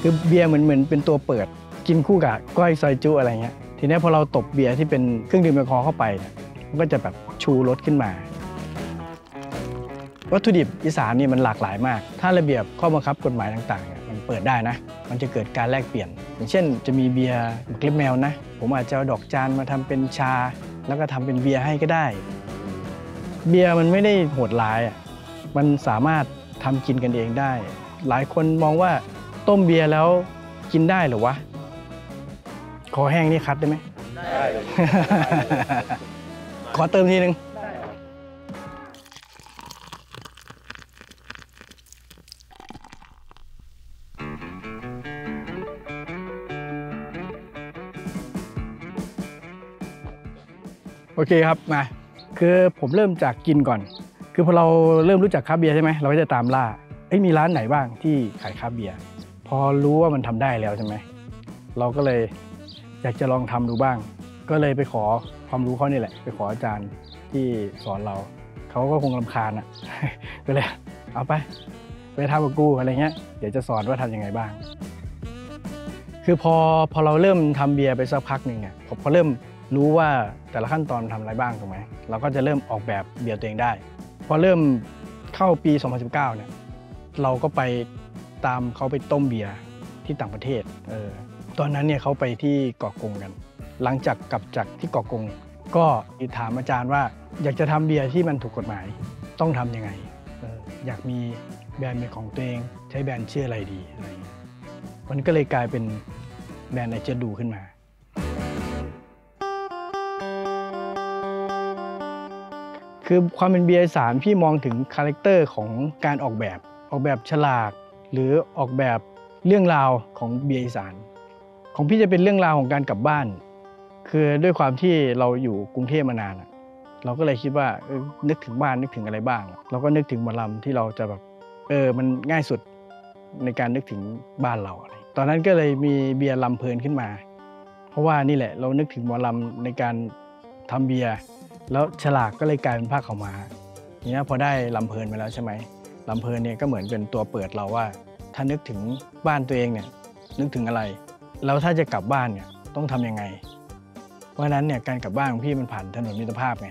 คือเบียร์เหมือนเป็นตัวเปิดกินคู่กับก้อยซอยจุอะไรเงี้ยทีนี้พอเราตบเบียร์ที่เป็นเครื่องดื่มแอลกอฮอล์เข้าไปมันก็จะแบบชูรสขึ้นมาวัตถุดิบอีสานนี่มันหลากหลายมากถ้าระเบียบข้อบังคับกฎหมายต่างๆมันเปิดได้นะมันจะเกิดการแลกเปลี่ยนอย่างเช่นจะมีเบียร์เกล็ดแมวนะผมอาจจะเอาดอกจานมาทำเป็นชาแล้วก็ทำเป็นเบียร์ให้ก็ได้เบียร์มันไม่ได้โหดร้ายมันสามารถทำกินกันเองได้หลายคนมองว่าต้มเบียร์แล้วกินได้หรือวะขอแห้งนี่คัดได้ไหมได้ขอเติมทีนึงโอเคครับมาคือผมเริ่มจากกินก่อนคือพอเราเริ่มรู้จักคราฟต์เบียร์ใช่ไหมเราก็จะตามล่ามีร้านไหนบ้างที่ขายคราฟต์เบียร์พอรู้ว่ามันทำได้แล้วใช่ไหมเราก็เลยอยากจะลองทำดูบ้างก็เลยไปขอความรู้เขานี่แหละไปขออาจารย์ที่สอนเราเขาก็คงรำคาญอ่ะก็เลยเอาไปทำกับกูอะไรเงี้ยเดี๋ยวจะสอนว่าทํำยังไงบ้างคือพอเราเริ่มทำเบียร์ไปสักพักหนึ่งเนี่ยผมก็เริ่มรู้ว่าแต่ละขั้นตอนทำอะไรบ้างถูกไหมเราก็จะเริ่มออกแบบเบียร์ตัวเองได้พอเริ่มเข้าปี 2019 เนี่ยเราก็ไปตามเขาไปต้มเบียร์ที่ต่างประเทศตอนนั้นเนี่ยเขาไปที่เกาะกงกันหลังจากกลับจากที่เกาะกงก็ถามอาจารย์ว่าอยากจะทำเบียร์ที่มันถูกกฎหมายต้องทํำยังไง อยากมีแบรนด์เป็นของตัวเองใช้แบรนด์ชื่ออะไรดีอะไรมันก็เลยกลายเป็นแบรนด์ไอเจดูขึ้นมาคือความเป็นเบียร์อีสานพี่มองถึงคาแรคเตอร์ของการออกแบบฉลากหรือออกแบบเรื่องราวของเบียร์อีสานของพี่จะเป็นเรื่องราวของการกลับบ้านคือด้วยความที่เราอยู่กรุงเทพมานานเราก็เลยคิดว่านึกถึงบ้านนึกถึงอะไรบ้างเราก็นึกถึงหมอลำที่เราจะแบบมันง่ายสุดในการนึกถึงบ้านเราตอนนั้นก็เลยมีเบียร์ลำเพลินขึ้นมาเพราะว่านี่แหละเรานึกถึงหมอลำในการทำเบียร์แล้วฉลากก็เลยกลายเป็นผ้าขาวม้าอย่างนี้พอได้ลำเพลินมาแล้วใช่ไหมลำเพลินเนี่ยก็เหมือนเป็นตัวเปิดเราว่าถ้านึกถึงบ้านตัวเองเนี่ยนึกถึงอะไรแล้วถ้าจะกลับบ้านเนี่ยต้องทํำยังไงเพราะฉะนั้นเนี่ยการกลับบ้านของพี่มันผ่านถนนมิตรภาพไง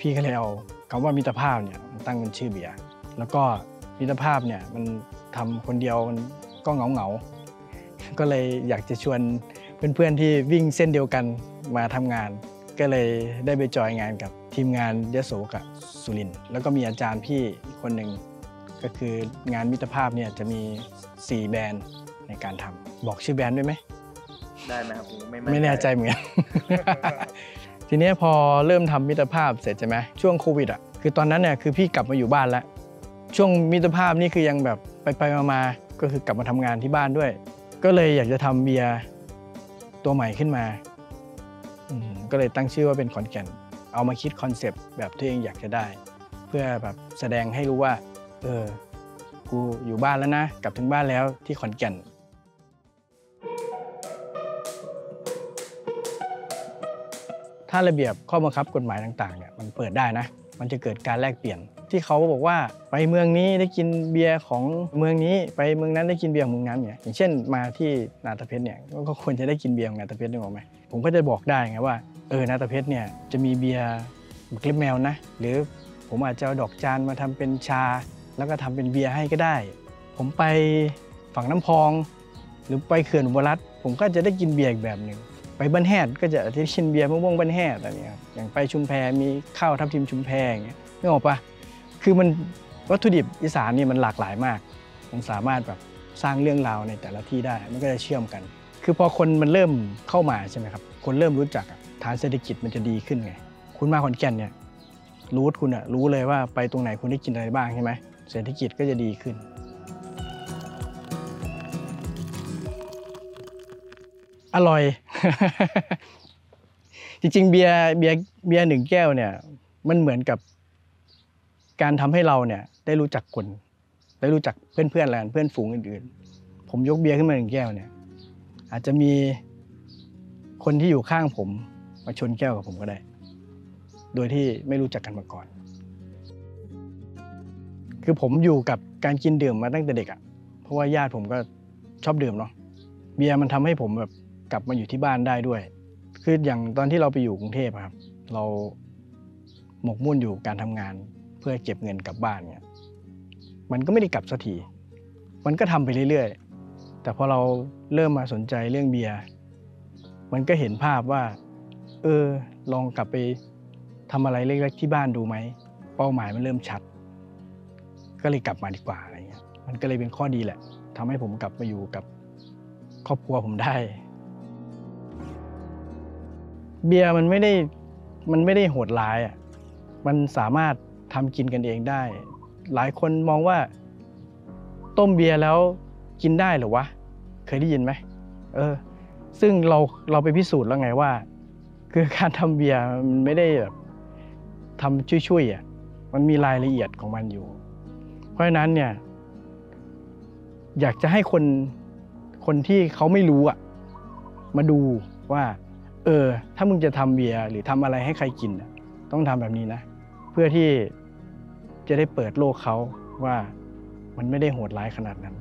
พี่ก็เลยเอาคำว่ามิตรภาพเนี่ยตั้งเป็นชื่อเบียร์แล้วก็มิตรภาพเนี่ยมันทำคนเดียวมันก็เหงาก็เลยอยากจะชวนเพื่อนๆที่วิ่งเส้นเดียวกันมาทำงานก็เลยได้ไปจอยงานกับทีมงานยโสกับสุรินทร์แล้วก็มีอาจารย์พี่คนหนึ่งก็คืองานมิตรภาพเนี่ยจะมี4แบรนด์ในการทำบอกชื่อแบรนด์ได้ไหมได้ไหมครับไม่แน่ใจเหมือนกันทีนี้พอเริ่มทำมิตรภาพเสร็จใช่ไหมช่วงโควิดอ่ะคือตอนนั้นเนี่ยคือพี่กลับมาอยู่บ้านแล้วช่วงมิตรภาพนี่คือยังแบบไปมาก็คือกลับมาทำงานที่บ้านด้วยก็เลยอยากจะทำเบียร์ตัวใหม่ขึ้นมาก็เลยตั้งชื่อว่าเป็นขอนแก่นเอามาคิดคอนเซปต์แบบที่เองอยากจะได้เพื่อแบบแสดงให้รู้ว่ากูอยู่บ้านแล้วนะกลับถึงบ้านแล้วที่ขอนแก่นถ้าระเบียบข้อบังคับกฎหมายต่างๆเนี่ยมันเปิดได้นะมันจะเกิดการแลกเปลี่ยนที่เขาบอกว่าไปเมืองนี้ได้กินเบียร์ของเมืองนี้ไปเมืองนั้นได้กินเบียร์ของเมืองนั้นเนี่ยอย่างเช่นมาที่นาตาเพชรเนี่ยก็ควรจะได้กินเบียร์ของนาตาเพชรได้ไหมผมก็จะบอกได้ไงว่านาตาเพชรเนี่ยจะมีเบียร์เกล็ดแมวนะหรือผมอาจจะเอาดอกจานมาทำเป็นชาแล้วก็ทำเป็นเบียร์ให้ก็ได้ผมไปฝั่งน้ำพองหรือไปเขื่อนอุบลรัตน์ผมก็จะได้กินเบียร์อีกแบบหนึ่งไปบ้านแฮดก็จะได้กินเบียร์มะม่วงบ้านแฮดอะไรเนี่ยอย่างไปชุมแพมีข้าวทับทิมชุมแพอย่างเงี้ยนึกออกปะคือมันวัตถุดิบอีสานนี่มันหลากหลายมากมันสามารถแบบสร้างเรื่องราวในแต่ละที่ได้มันก็จะเชื่อมกันคือพอคนมันเริ่มเข้ามาใช่ไหมครับคนเริ่มรู้จักฐานเศรษฐกิจมันจะดีขึ้นไงคุณมาขอนแก่นเนี่ยรู้คุณอะรู้เลยว่าไปตรงไหนคุณได้กินอะไรบ้างใช่ไหมเศรษฐกิจก็จะดีขึ้นอร่อย จริงๆเบียร์หนึ่งแก้วเนี่ยมันเหมือนกับการทำให้เราเนี่ยได้รู้จักคนได้รู้จักเพื่อนๆแล้วเพื่อนฝูงอื่นๆผมยกเบียร์ขึ้นมาหนึ่งแก้วเนี่ยอาจจะมีคนที่อยู่ข้างผมมาชนแก้วกับผมก็ได้โดยที่ไม่รู้จักกันมาก่อนคือผมอยู่กับการกินดื่มมาตั้งแต่เด็กอ่ะเพราะว่าญาติผมก็ ชอบดื่มเนาะเบียร์มันทำให้ผมแบบกลับมาอยู่ที่บ้านได้ด้วยคืออย่างตอนที่เราไปอยู่กรุงเทพครับเราหมกมุ่นอยู่การทำงานเพื่อเก็บเงินกลับบ้านเนี่ยมันก็ไม่ได้กลับสักทีมันก็ทำไปเรื่อยๆแต่พอเราเริ่มมาสนใจเรื่องเบียร์มันก็เห็นภาพว่าลองกลับไปทำอะไรเล็กๆที่บ้านดูไหมเป้าหมายมันเริ่มชัดก็เลยกลับมาดีกว่าอะไรเงี้ยมันก็เลยเป็นข้อดีแหละทำให้ผมกลับมาอยู่กับครอบครัวผมได้เบียร์มันไม่ได้โหดร้ายอ่ะมันสามารถทำกินกันเองได้หลายคนมองว่าต้มเบียร์แล้วกินได้หรอวะเคยได้ยินไหมซึ่งเราไปพิสูจน์แล้วไงว่าคือการทำเบียร์มันไม่ได้แบบทำช่วยๆอ่ะมันมีรายละเอียดของมันอยู่เพราะฉะนั้นเนี่ยอยากจะให้คนที่เขาไม่รู้อ่ะมาดูว่าถ้ามึงจะทำเบียร์หรือทำอะไรให้ใครกินอ่ะต้องทำแบบนี้นะเพื่อที่จะได้เปิดโลกเขาว่ามันไม่ได้โหดร้ายขนาดนั้น